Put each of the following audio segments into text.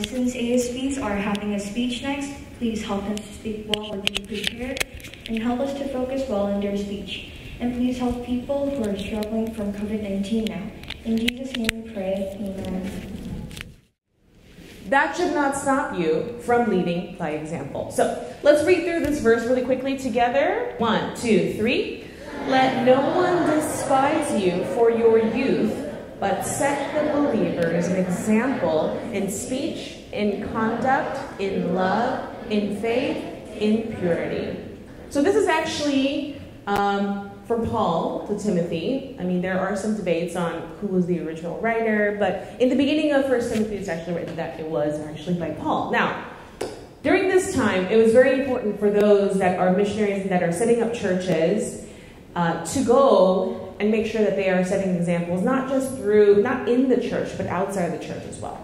Since ASVs are having a speech next, please help them to speak well and be prepared, and help us to focus well in their speech. And please help people who are struggling from COVID-19 now. In Jesus' name we pray, amen. That should not stop you from leading by example. So let's read through this verse really quickly together. 1, 2, 3. Let no one despise you for your youth, but set the believers an example in speech, in conduct, in love, in faith, in purity. So this is actually from Paul to Timothy. I mean, there are some debates on who was the original writer, but in the beginning of 1 Timothy, it's actually written that it was actually by Paul. Now, during this time, it was very important for those that are missionaries and that are setting up churches to go and make sure that they are setting examples, not just through, not in the church, but outside the church as well.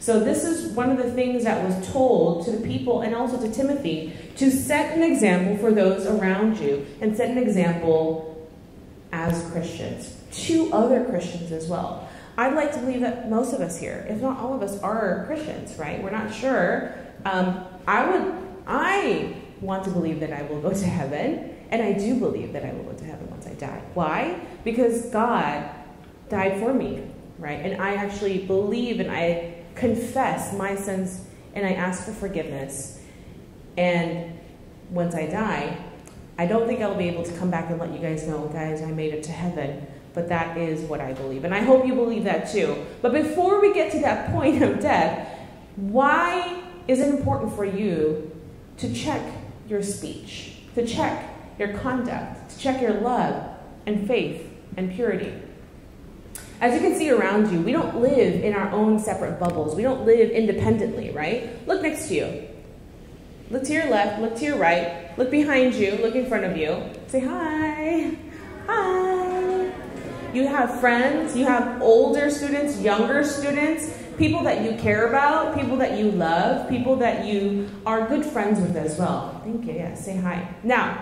So this is one of the things that was told to the people and also to Timothy, to set an example for those around you and set an example as Christians, to other Christians as well. I'd like to believe that most of us here, if not all of us, are Christians, right? We're not sure. I want to believe that I will go to heaven. And I do believe that I will go to heaven once I die. Why? Because God died for me, right? And I actually believe and I confess my sins and I ask for forgiveness. And once I die, I don't think I'll be able to come back and let you guys know, guys, I made it to heaven. But that is what I believe. And I hope you believe that too. But before we get to that point of death, why is it important for you to check your speech, to check your conduct, to check your love and faith and purity? As you can see around you, we don't live in our own separate bubbles. We don't live independently, right? Look next to you. Look to your left, look to your right, look behind you, look in front of you. Say hi, hi. You have friends, you have older students, younger students, people that you care about, people that you love, people that you are good friends with as well. Thank you, yeah, say hi. Now,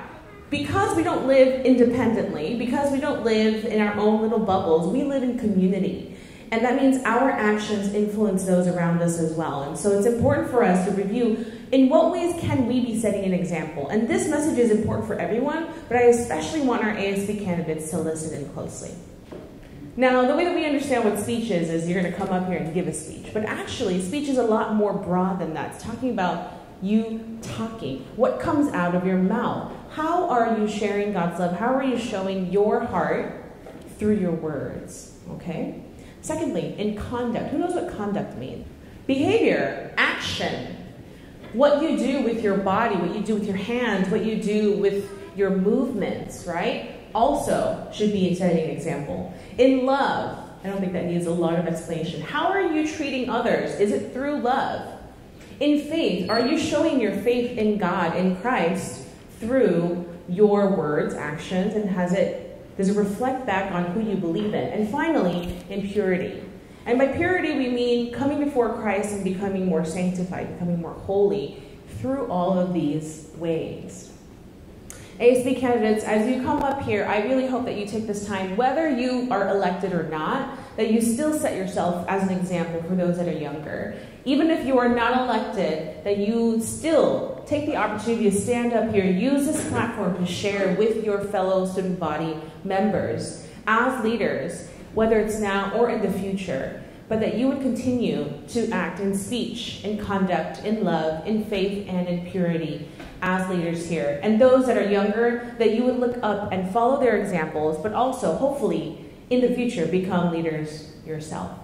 because we don't live independently, because we don't live in our own little bubbles, we live in community. And that means our actions influence those around us as well. And so it's important for us to review in what ways can we be setting an example. And this message is important for everyone, but I especially want our ASV candidates to listen in closely. Now, the way that we understand what speech is you're going to come up here and give a speech. But actually, speech is a lot more broad than that. It's talking about you talking, what comes out of your mouth. How are you sharing God's love? How are you showing your heart through your words, okay? Secondly, in conduct. Who knows what conduct means? Behavior, action. What you do with your body, what you do with your hands, what you do with your movements, right? Also should be setting an example. In love, I don't think that needs a lot of explanation. How are you treating others? Is it through love? In faith, are you showing your faith in God, in Christ, through your words, actions, and does it reflect back on who you believe in? And finally, in purity. And by purity, we mean coming before Christ and becoming more sanctified, becoming more holy through all of these ways. ASV candidates, as you come up here, I really hope that you take this time, whether you are elected or not, that you still set yourself as an example for those that are younger. Even if you are not elected, that you still take the opportunity to stand up here, use this platform to share with your fellow student body members, as leaders, whether it's now or in the future, but that you would continue to act in speech, in conduct, in love, in faith, and in purity as leaders here. And those that are younger, that you would look up and follow their examples, but also, hopefully, in the future, become leaders yourself.